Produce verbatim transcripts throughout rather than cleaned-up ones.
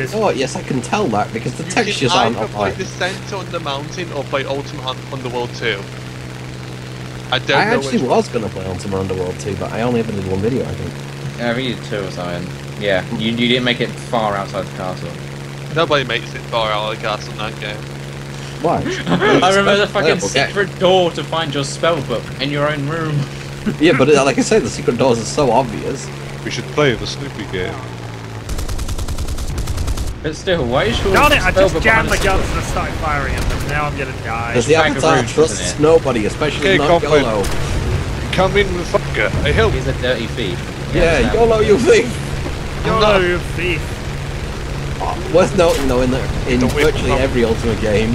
affected. Oh, yes, I can tell that because the you textures aren't up by Descent on the Mountain or by Ultimate Underworld two. I don't I know actually was going to play Ultima Underworld two, but I only ever did one video, I think. Yeah, I think you did two or something. Yeah, you, you didn't make it far outside the castle. Nobody makes it far out of the castle in that game. Why? I remember the fucking secret game. Door to find your spellbook in your own room. Yeah, but like I say, the secret doors are so obvious. We should play the Snoopy game. But still, why is your Got it! I just jammed my guns and I started firing at them. Now I'm gonna die. Does the Avatar trust nobody, especially okay, not YOLO? Come in with fucker. I help. He's a dirty thief. Yeah, yeah YOLO, you thief! YOLO, you thief! Oh, worth noting though, in, the, in virtually every Ultimate game,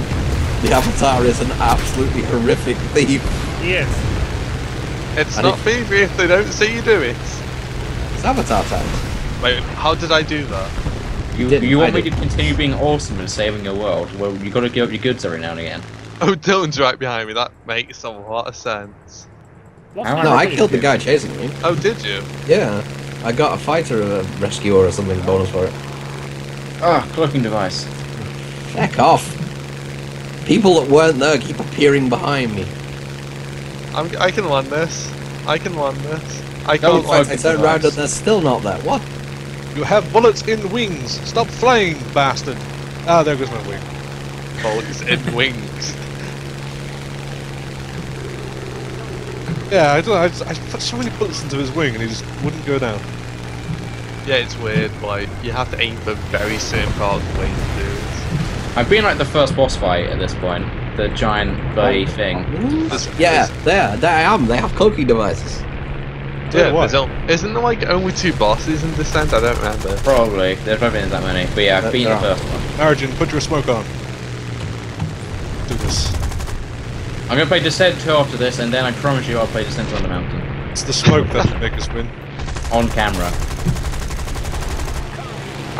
the Avatar is an absolutely horrific thief. He is. It's and not thievery if they don't see you do it. It's Avatar time. Wait, how did I do that? You, you want me to continue being awesome and saving your world? Well, you gotta give up your goods every now and again. Oh, Dylan's right behind me, that makes a lot of sense. No, I killed the guy chasing me. Oh, did you? Yeah. I got a fighter or a rescuer or something, bonus for it. Ah, oh, cloaking device. Heck off. People that weren't there keep appearing behind me. I'm, I can land this. I can land this. I can't land this. I turned around and they're still not there. What? You have bullets in wings! Stop flying, bastard! Ah, there goes my wing. Bullets in wings. Yeah, I don't know, I, just, I put so many bullets into his wing and he just wouldn't go down. Yeah, it's weird, like, you have to aim for very certain part of the wing to do it. I've been like the first boss fight at this point. The giant bloody oh, thing. This, yeah, this. there, there I am, they have cloaking devices. Yeah, yeah, isn't there like only two bosses in Descent? I don't remember. Probably. There's probably not that many. But yeah, I've been the first one. Arjun, put your smoke on. Do this. I'm gonna play Descent two after this, and then I promise you I'll play Descent on the Mountain. It's the smoke that makes us win. On camera.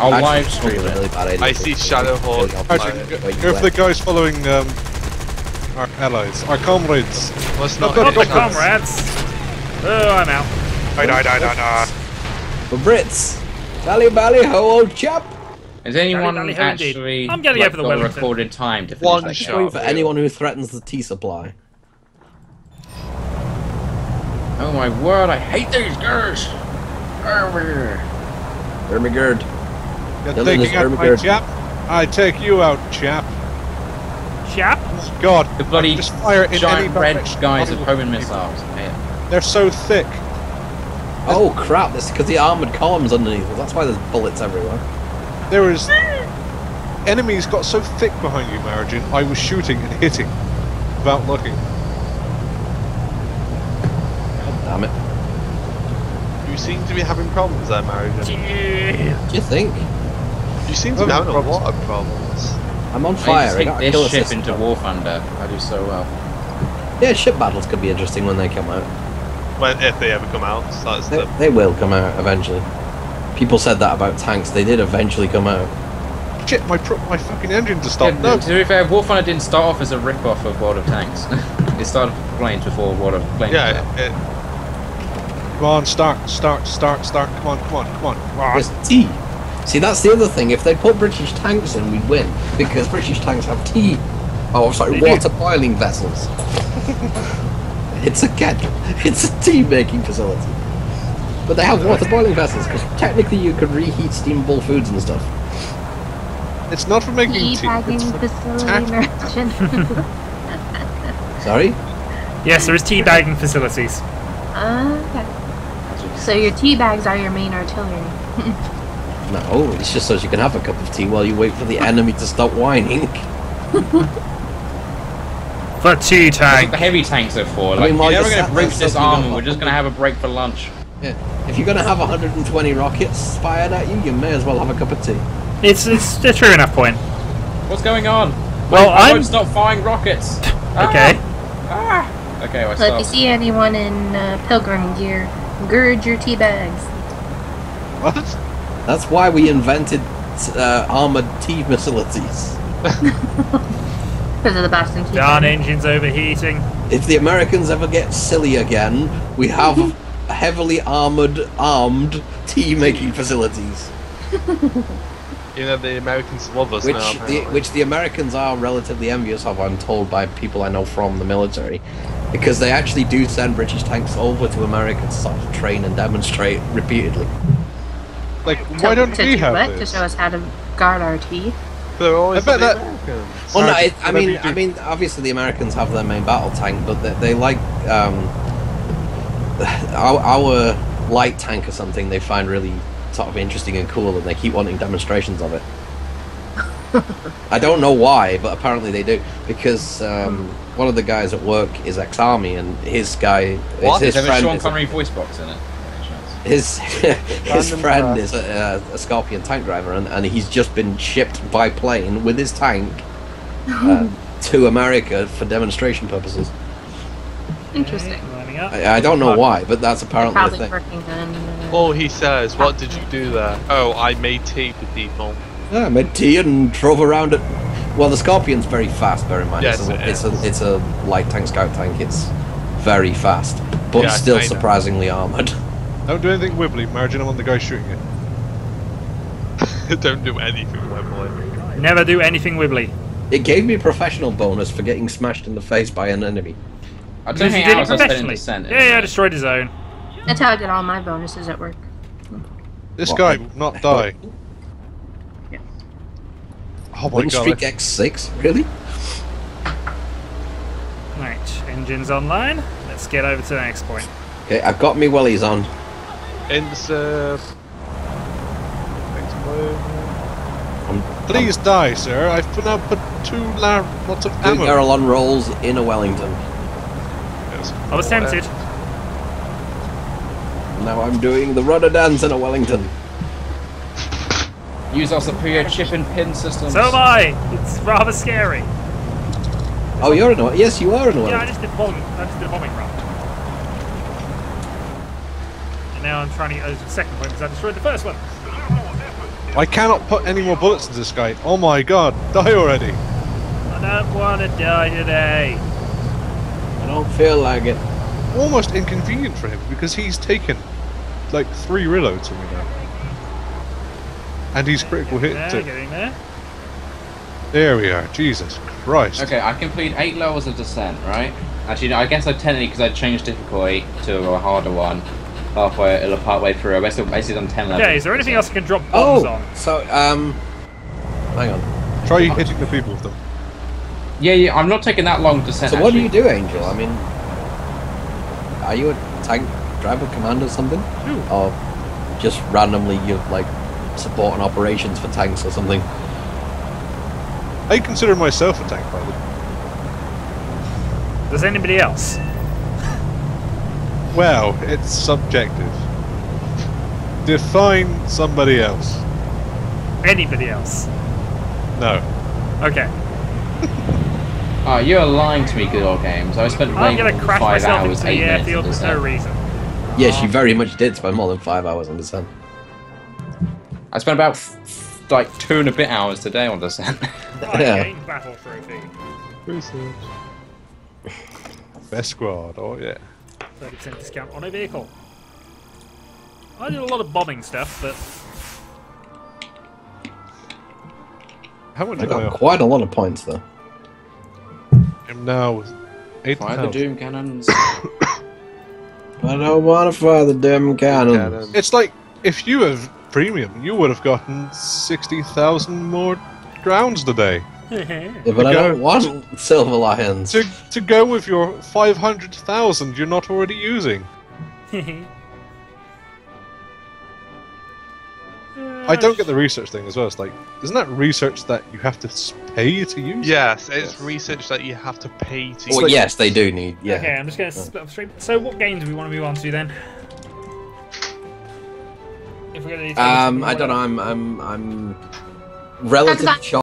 I'll Arjun, live stream it. Really bad I see Shadowhawk. Arjun, go, go for the guys following um, our allies, our comrades. Well, it's not, not the comrades. Oh, I'm out. I die, die, die, die. For Brits, bally bally ho, old chap. Is anyone bally, bally, actually? I'm getting like, over the got recorded time to finish that shot. For anyone who threatens the tea supply. Oh my word! I hate these girls. Ermigerd. You're taking out my chap. I take you out, chap. Chap? Oh, God. The bloody just fire in giant red guys of homing missiles. Yeah. They're so thick. Oh crap, that's because the armoured columns underneath us, that's why there's bullets everywhere. There is... Enemies got so thick behind you, Marigin, I was shooting and hitting without looking. God damn it. You seem to be having problems there, Marigin. Yeah. Do you think? You seem to be having a lot of problems. I'm on fire, I got to kill this ship into War Thunder. I do so well. Yeah, ship battles could be interesting when they come out. When, if they ever come out, so that's they, the... they will come out eventually. People said that about tanks; they did eventually come out. Shit, my pro my fucking engine to stop. Yeah, no, to be fair, War Thunder didn't start off as a rip-off of World of Tanks. It started planes before World of Planes. Yeah. It, it... Come on, start, start, start, start. Come on, come on, come on. Come on. There's tea. See, that's the other thing. If they put British tanks in, we'd win because British tanks have tea. Oh, I'm sorry, water boiling vessels. It's a kettle. It's a tea-making facility. But they have water boiling vessels, because technically you could reheat steamable foods and stuff. It's not for making tea, tea it's for Sorry? Yes, there is tea-bagging facilities. Ah, uh, okay. So your tea bags are your main artillery. No, it's just so you can have a cup of tea while you wait for the enemy to stop whining. For tea tank. That's what the heavy tanks are for. Like, I mean, like you're never going to breach this arm and we're just going to have a break for lunch. Yeah. If you're going to have one hundred twenty rockets fired at you, you may as well have a cup of tea. It's, it's a true enough point. What's going on? Well, I I'm... won't stop firing rockets. Okay. Ah. Ah. Okay, well, so if you see anyone in uh, pilgrim gear, gird your tea bags. What? That's why we invented uh, armoured tea facilities. Because of the Bastion T. Darn engine's overheating. If the Americans ever get silly again, we have heavily armoured, armed tea making facilities. You know, the Americans love us which now. The, which the Americans are relatively envious of, I'm told, by people I know from the military. Because they actually do send British tanks over to America to sort of train and demonstrate repeatedly. Like, why don't we have this? To show us how to guard our tea. They're always I bet that... Americans. Well, no, it, I mean, I mean, obviously the Americans have their main battle tank, but they, they like... Um, our, our light tank or something they find really... sort of interesting and cool, and they keep wanting demonstrations of it. I don't know why, but apparently they do, because um, one of the guys at work is ex-army, and his guy, what? his, his friend, Sean Connery voice box in it. His his friend is a, a, a Scorpion tank driver, and, and he's just been shipped by plane with his tank uh, to America for demonstration purposes. Interesting. I, I don't know why, but that's apparently Probably the thing. Working on... Oh, he says, what did you do there? Oh, I made tea for people. Yeah, I made tea and drove around at... Well, the Scorpion's very fast, bear in mind. Yes, it's, a, it it's, a, it's a light tank, scout tank. It's very fast, but yeah, still surprisingly armoured. Don't do anything wibbly, Margin. I'm on the guy shooting it. Don't do anything wibbly. Never do anything wibbly. It gave me a professional bonus for getting smashed in the face by an enemy. I don't think I was in Descent. Yeah, yeah, I destroyed his own. That's how I did all my bonuses at work. This what? guy will not die. Yeah. Oh my god. Streak X six, really? Right, engine's online. Let's get over to the next point. Okay, I've got me wellies on. Insert. I'm, Please I'm, die, sir. I've put out put two lots of ammo. Barrel on rolls in a Wellington. I was tempted. Now I'm doing the rudder dance in a Wellington. Use our superior chip and pin systems. So am I! It's rather scary. Oh, you're in a... Yes, you are in a Wellington. Yeah, I just did bombing. I just did a bombing round. And now I'm trying to get those to the second point because I destroyed the first one. I cannot put any more bullets into this guy. Oh my god, die already. I don't want to die today. I don't feel like it. Almost inconvenient for him because he's taken like three reloads from me now. And he's critical hit too. There. there we are, Jesus Christ. Okay, I complete eight levels of Descent, right? Actually, I guess I technically, because I changed difficulty to a harder one halfway, a little partway through. I basically done ten levels. Yeah, is there anything else I can drop bombs oh, on? So, um. Hang on. Try oh. hitting the people with them. Yeah, yeah, I'm not taking that long to send. So what actually. do you do, Angel? I mean, are you a tank driver commander or something? Hmm. Or just randomly you like supporting operations for tanks or something? I consider myself a tank pilot. Does anybody else? Well, it's subjective. Define somebody else. Anybody else? No. Okay. Oh, you're lying to me, good old games. I spent way more than five hours, eight minutes in the sun. Yes, you very much did spend more than five hours on the sun. I spent about f like two and a bit hours today on the sun. Oh, yeah. Battle trophy. Research. Best squad. Oh yeah. Thirty percent discount on a vehicle. I did a lot of bombing stuff, but how I got quite a lot of points though. Now with eight fire the doom cannons. I don't want to fire the doom cannons. It's like if you have premium, you would have gotten sixty thousand more rounds today. Yeah, but to I don't want silver lions. To to go with your five hundred thousand you're not already using. I don't get the research thing as well. It's like, isn't that research that you have to pay to use? Yes, it's yes. research that you have to pay to. Well, use. yes, they do need. Yeah. Okay, I'm just going to split up straight. So, what games do we want to move on to then? If we're going to. Um, I don't know. I'm, I'm, I'm relatively shocked.